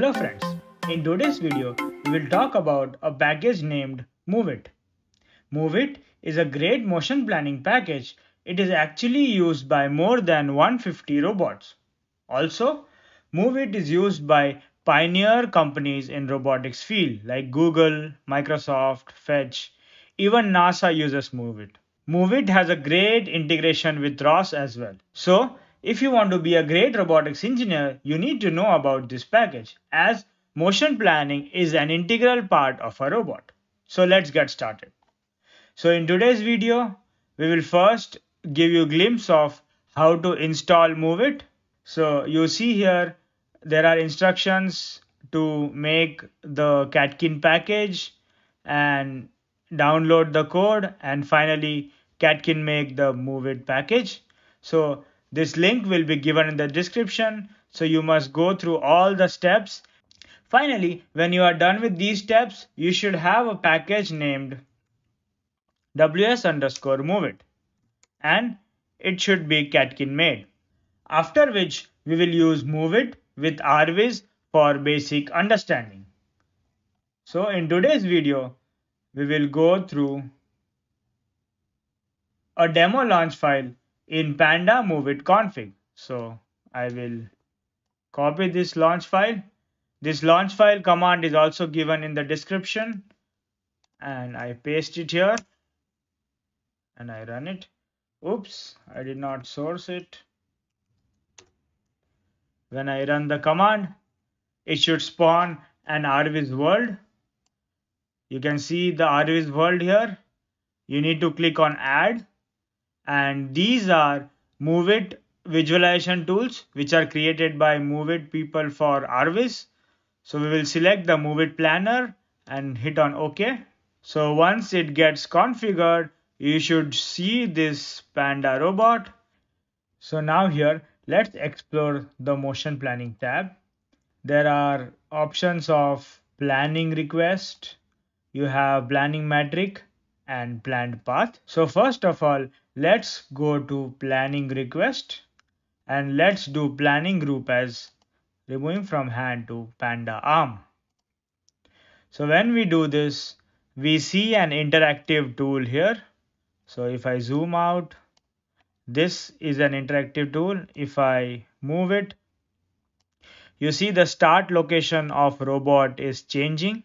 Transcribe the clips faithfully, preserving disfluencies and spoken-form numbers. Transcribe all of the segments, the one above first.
Hello friends, in today's video, we will talk about a package named MoveIt. MoveIt is a great motion planning package. It is actually used by more than one hundred fifty robots. Also, MoveIt is used by pioneer companies in robotics field like Google, Microsoft, Fetch, even NASA uses MoveIt. MoveIt has a great integration with R O S as well. So, if you want to be a great robotics engineer, you need to know about this package as motion planning is an integral part of a robot. So let's get started. So in today's video, we will first give you a glimpse of how to install MoveIt. So you see here, there are instructions to make the Catkin package and download the code, and finally Catkin make the MoveIt package. So this link will be given in the description, so you must go through all the steps. Finally, when you are done with these steps, you should have a package named ws underscore MoveIt, and it should be Catkin made. After which, we will use MoveIt with RViz for basic understanding. So in today's video, we will go through a demo launch file in panda MoveIt config. So I will copy this launch file. This launch file command is also given in the description, and I paste it here and I run it. Oops, I did not source it. When I run the command, it should spawn an RViz world. You can see the RViz world here. You need to click on add. And these are MoveIt visualization tools which are created by MoveIt people for RViz. So we will select the MoveIt planner and hit on OK. So once it gets configured, you should see this Panda robot. So now here, let's explore the motion planning tab. There are options of planning request. You have planning metric and planned path. So first of all, let's go to planning request and let's do planning group as removing from hand to Panda arm. So when we do this, we see an interactive tool here. So if I zoom out, this is an interactive tool. If I move it, you see the start location of robot is changing.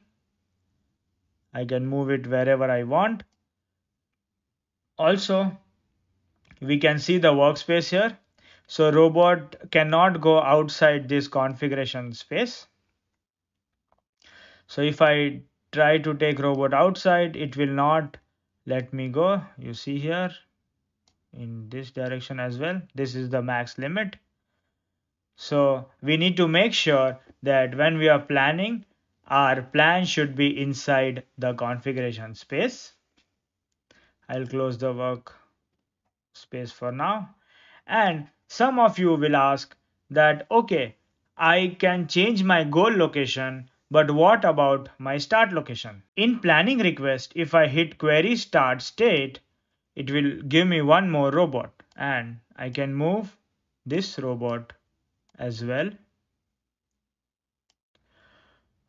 I can move it wherever I want. Also, we can see the workspace here. So robot cannot go outside this configuration space. So if I try to take robot outside, it will not let me go. You see here in this direction as well. This is the max limit. So we need to make sure that when we are planning, our plan should be inside the configuration space. I'll close the work space for now. And some of you will ask that, okay, I can change my goal location, but what about my start location? In planning request, if I hit query start state, it will give me one more robot, and I can move this robot as well.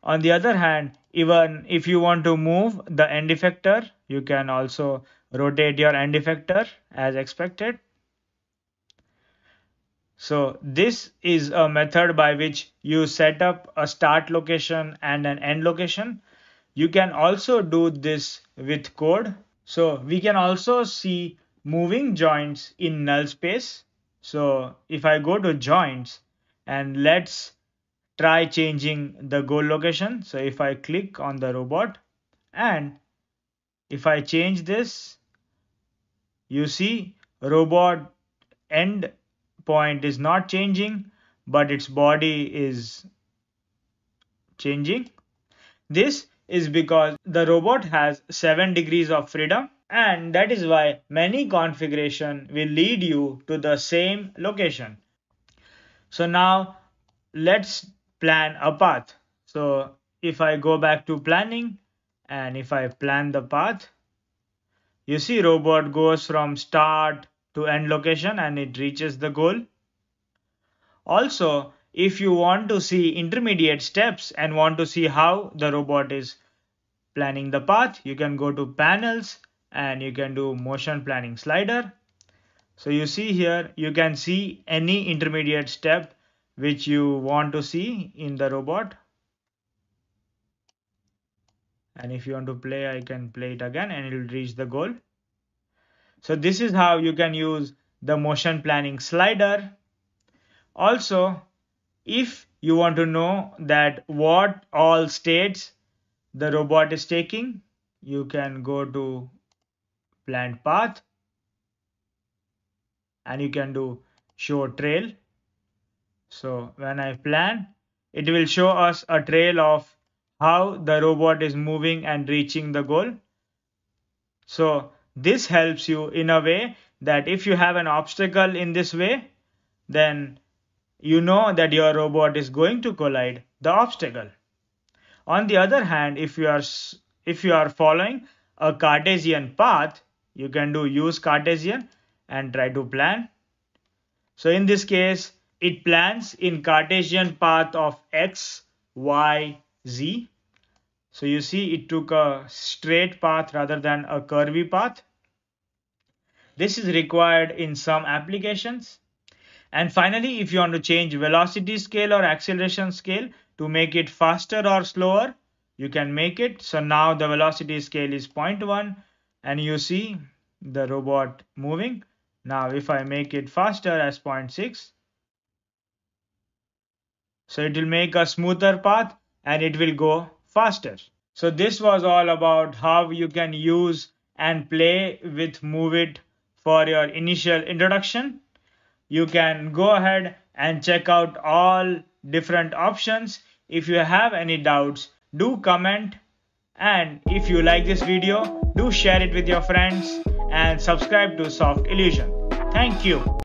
On the other hand, even if you want to move the end effector, you can also rotate your end effector as expected. So this is a method by which you set up a start location and an end location. You can also do this with code. So we can also see moving joints in null space. So if I go to joints and let's try changing the goal location. So if I click on the robot and if I change this, you see robot end point is not changing, but its body is changing. This is because the robot has seven degrees of freedom, and that is why many configuration will lead you to the same location. So now let's plan a path. So if I go back to planning, and if I plan the path, you see robot goes from start to end location and it reaches the goal. Also, if you want to see intermediate steps and want to see how the robot is planning the path, you can go to panels and you can do motion planning slider. So you see here, you can see any intermediate step which you want to see in the robot. And if you want to play, I can play it again and it will reach the goal. So this is how you can use the motion planning slider. Also, if you want to know that what all states the robot is taking, you can go to planned path and you can do show trail. So when I plan, it will show us a trail of how the robot is moving and reaching the goal. So this helps you in a way that if you have an obstacle in this way, then you know that your robot is going to collide the obstacle. On the other hand, if you are if you are following a Cartesian path, you can do use Cartesian and try to plan. So in this case, it plans in Cartesian path of X, Y, Z. So you see it took a straight path rather than a curvy path. This is required in some applications. And finally, if you want to change velocity scale or acceleration scale to make it faster or slower, you can make it. So now the velocity scale is zero point one and you see the robot moving. Now if I make it faster as zero point six, so it will make a smoother path and it will go faster. So this was all about how you can use and play with MoveIt for your initial introduction. You can go ahead and check out all different options. If you have any doubts, do comment. And if you like this video, do share it with your friends and subscribe to Soft Illusion. Thank you.